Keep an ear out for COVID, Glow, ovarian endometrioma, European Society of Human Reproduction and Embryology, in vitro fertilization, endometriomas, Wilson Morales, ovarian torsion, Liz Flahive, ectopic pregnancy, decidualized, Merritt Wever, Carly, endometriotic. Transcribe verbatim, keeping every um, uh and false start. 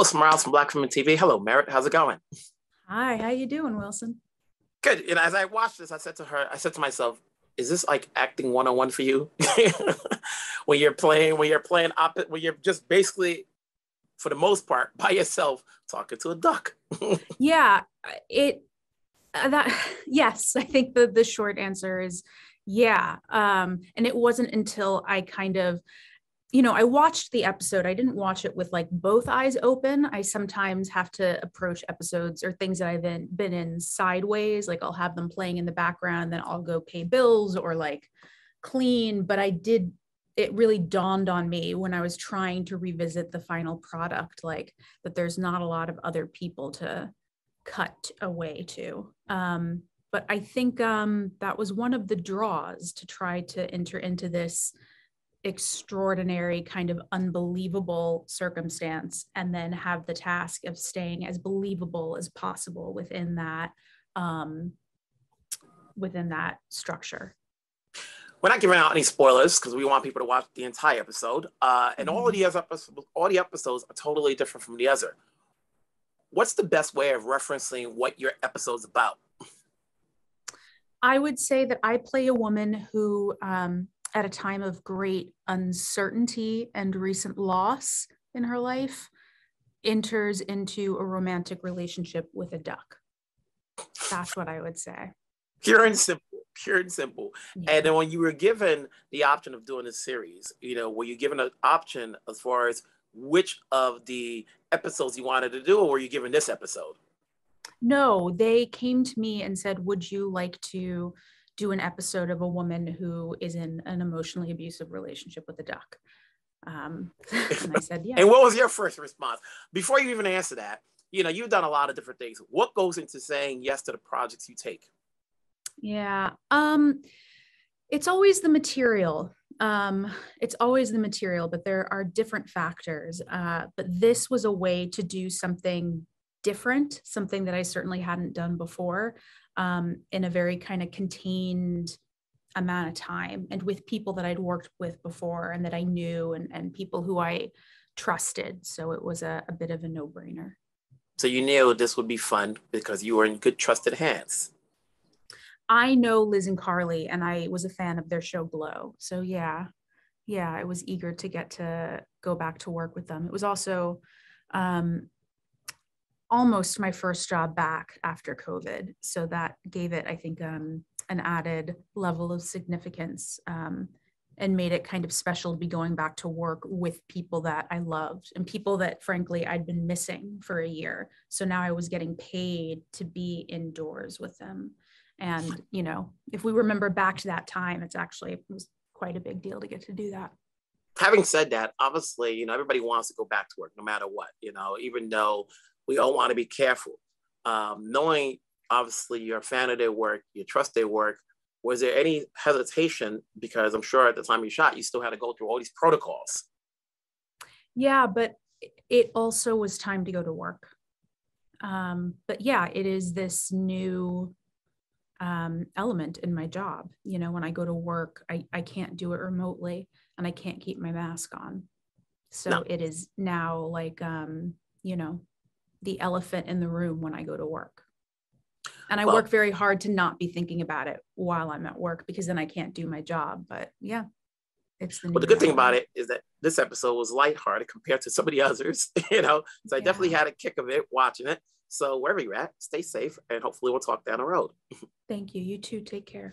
Wilson Morales from Black Women T V. Hello, Merritt. How's it going? Hi. How you doing, Wilson? Good. And as I watched this, I said to her, I said to myself, is this like acting one oh one for you? when you're playing, when you're playing, op when you're just basically, for the most part, by yourself, talking to a duck. yeah. It, uh, that, yes, I think the, the short answer is yeah. Um, and it wasn't until I kind of, you know, I watched the episode. I didn't watch it with like both eyes open. I sometimes have to approach episodes or things that I've been, been in sideways. Like I'll have them playing in the background, then I'll go pay bills or like clean. But I did, it really dawned on me when I was trying to revisit the final product, like that there's not a lot of other people to cut away to. Um, but I think um, that was one of the draws to try to enter into this extraordinary kind of unbelievable circumstance and then have the task of staying as believable as possible within that um, within that structure. We're not giving out any spoilers because we want people to watch the entire episode. Uh, and mm-hmm. all of the episodes, all the episodes are totally different from the other. What's the best way of referencing what your episode's about? I would say that I play a woman who um, at a time of great uncertainty and recent loss in her life, enters into a romantic relationship with a duck. That's what I would say. Pure and simple, pure and simple. Yeah. And then when you were given the option of doing a series, you know, were you given an option as far as which of the episodes you wanted to do, or were you given this episode? No, they came to me and said, would you like to do an episode of a woman who is in an emotionally abusive relationship with a duck? Um, and I said, yeah. And what was your first response? Before you even answer that, you know, you've done a lot of different things. What goes into saying yes to the projects you take? Yeah. Um, it's always the material. Um, it's always the material, but there are different factors. Uh, but this was a way to do something different, something that I certainly hadn't done before, um, in a very kind of contained amount of time and with people that I'd worked with before and that I knew and, and people who I trusted. So it was a, a bit of a no-brainer. So you knew this would be fun because you were in good trusted hands. I know Liz and Carly and I was a fan of their show Glow. So yeah, yeah, I was eager to get to go back to work with them. It was also, um, almost my first job back after COVID. So that gave it, I think, um, an added level of significance um, and made it kind of special to be going back to work with people that I loved and people that, frankly, I'd been missing for a year. So now I was getting paid to be indoors with them. And, you know, if we remember back to that time, it's actually, it was quite a big deal to get to do that. Having said that, obviously, you know, everybody wants to go back to work no matter what, you know, even though we all want to be careful. Um, knowing, obviously, you're a fan of their work, you trust their work, was there any hesitation? Because I'm sure at the time you shot, you still had to go through all these protocols. Yeah, but it also was time to go to work. Um, but yeah, it is this new um, element in my job. You know, when I go to work, I, I can't do it remotely and I can't keep my mask on. So no. It is now like, um, you know, the elephant in the room when I go to work. And I well, work very hard to not be thinking about it while I'm at work because then I can't do my job. But yeah, it's the new Well, the good thing about it is that this episode was lighthearted compared to some of the others, you know? So yeah. I definitely had a kick of it watching it. So wherever you're at, stay safe and hopefully we'll talk down the road. Thank you. You too. Take care.